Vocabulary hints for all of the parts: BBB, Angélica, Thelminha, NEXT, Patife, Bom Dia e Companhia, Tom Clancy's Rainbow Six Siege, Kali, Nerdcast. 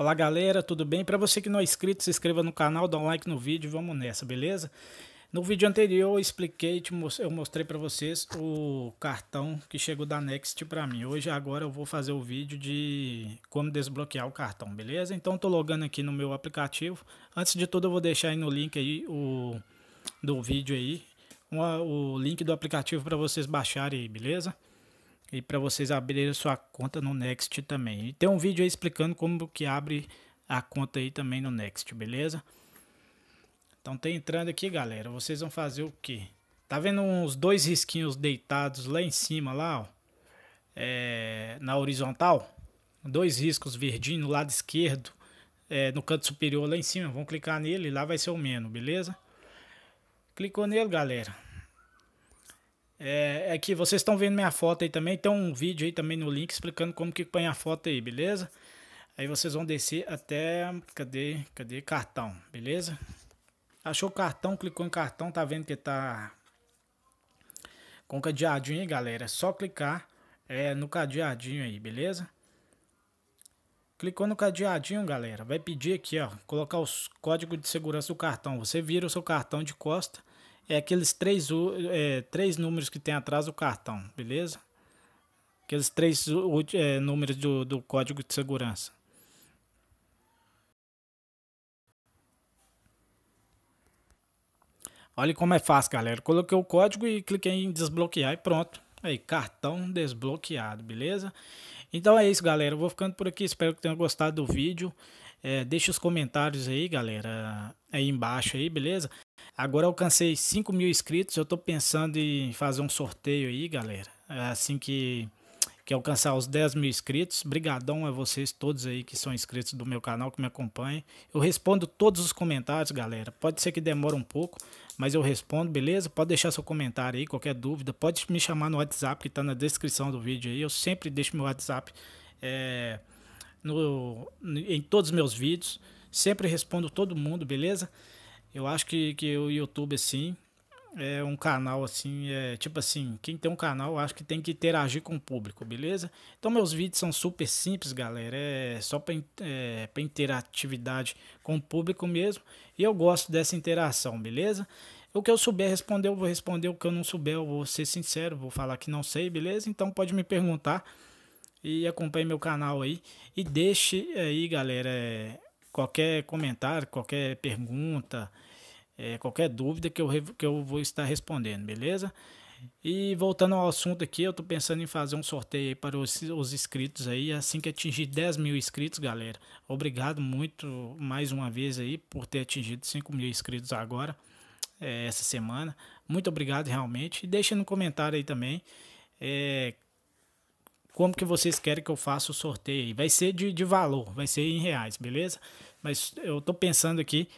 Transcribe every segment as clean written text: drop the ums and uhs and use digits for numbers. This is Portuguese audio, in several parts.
Olá galera, tudo bem? Para você que não é inscrito, se inscreva no canal, dá um like no vídeo, vamos nessa, beleza? No vídeo anterior eu expliquei, eu mostrei para vocês o cartão que chegou da NEXT para mim. Hoje agora eu vou fazer o vídeo de como desbloquear o cartão, beleza? Então tô logando aqui no meu aplicativo. Antes de tudo eu vou deixar aí no link aí do vídeo aí, o link do aplicativo para vocês baixarem aí, beleza? E para vocês abrirem sua conta no Next também. E tem um vídeo aí explicando como que abre a conta aí também no Next, beleza? Então tá entrando aqui, galera. Vocês vão fazer o quê? Tá vendo uns dois risquinhos deitados lá em cima, lá, ó. Na horizontal. Dois riscos verdinhos no lado esquerdo. No canto superior lá em cima. Vão clicar nele e lá vai ser o menu, beleza? Clicou nele, galera. É que vocês estão vendo minha foto aí também, tem um vídeo aí também no link explicando como que põe a foto aí, beleza? Aí vocês vão descer até, cadê cartão, beleza? Achou o cartão, clicou em cartão, tá vendo que tá com cadeadinho aí, galera? É só clicar no cadeadinho aí, beleza? Clicou no cadeadinho, galera, vai pedir aqui, ó, colocar os códigos de segurança do cartão. Você vira o seu cartão de costa. É aqueles três números que tem atrás do cartão, beleza? Aqueles três números do código de segurança. Olha como é fácil, galera. Coloquei o código e cliquei em desbloquear e pronto. Aí, cartão desbloqueado, beleza? Então é isso, galera. Eu vou ficando por aqui. Espero que tenham gostado do vídeo. Deixa os comentários aí, galera. Aí embaixo aí, beleza? Agora eu alcancei 5 mil inscritos, eu tô pensando em fazer um sorteio aí, galera, assim que alcançar os 10 mil inscritos. Brigadão a vocês todos aí que são inscritos do meu canal, que me acompanham. Eu respondo todos os comentários, galera, pode ser que demore um pouco, mas eu respondo, beleza? Pode deixar seu comentário aí, qualquer dúvida, pode me chamar no WhatsApp que tá na descrição do vídeo aí, eu sempre deixo meu WhatsApp em todos os meus vídeos, sempre respondo todo mundo, beleza? Eu acho que o YouTube, assim, é um canal, assim, tipo assim, quem tem um canal, eu acho que tem que interagir com o público, beleza? Então, meus vídeos são super simples, galera, é só para interatividade com o público mesmo, e eu gosto dessa interação, beleza? O que eu souber responder, eu vou responder, o que eu não souber, eu vou ser sincero, vou falar que não sei, beleza? Então, pode me perguntar e acompanhe meu canal aí, e deixe aí, galera, qualquer comentário, qualquer pergunta, qualquer dúvida que eu vou estar respondendo, beleza? E voltando ao assunto aqui, eu tô pensando em fazer um sorteio aí para os inscritos aí, assim que atingir 10 mil inscritos, galera. Obrigado muito mais uma vez aí por ter atingido 5 mil inscritos agora, essa semana. Muito obrigado realmente. E deixa no comentário aí também, como que vocês querem que eu faça o sorteio aí. Vai ser de valor, vai ser em reais, beleza? Mas eu tô pensando aqui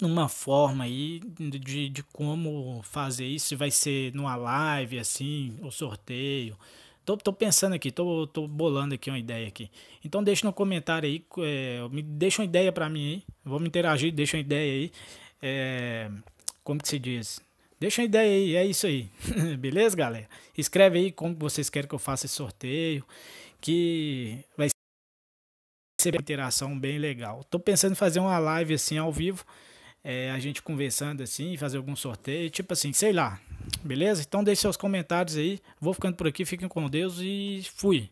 numa forma aí de como fazer isso, se vai ser numa live assim, o sorteio. Tô pensando aqui, tô bolando aqui uma ideia aqui. Então deixa no comentário aí, deixa uma ideia pra mim aí, vamos interagir, deixa uma ideia aí, como que se diz... Deixa uma ideia aí, é isso aí, beleza, galera? Escreve aí como vocês querem que eu faça esse sorteio, que vai ser uma interação bem legal. Tô pensando em fazer uma live assim, ao vivo, a gente conversando assim, fazer algum sorteio, tipo assim, sei lá, beleza? Então deixe seus comentários aí, vou ficando por aqui, fiquem com Deus e fui!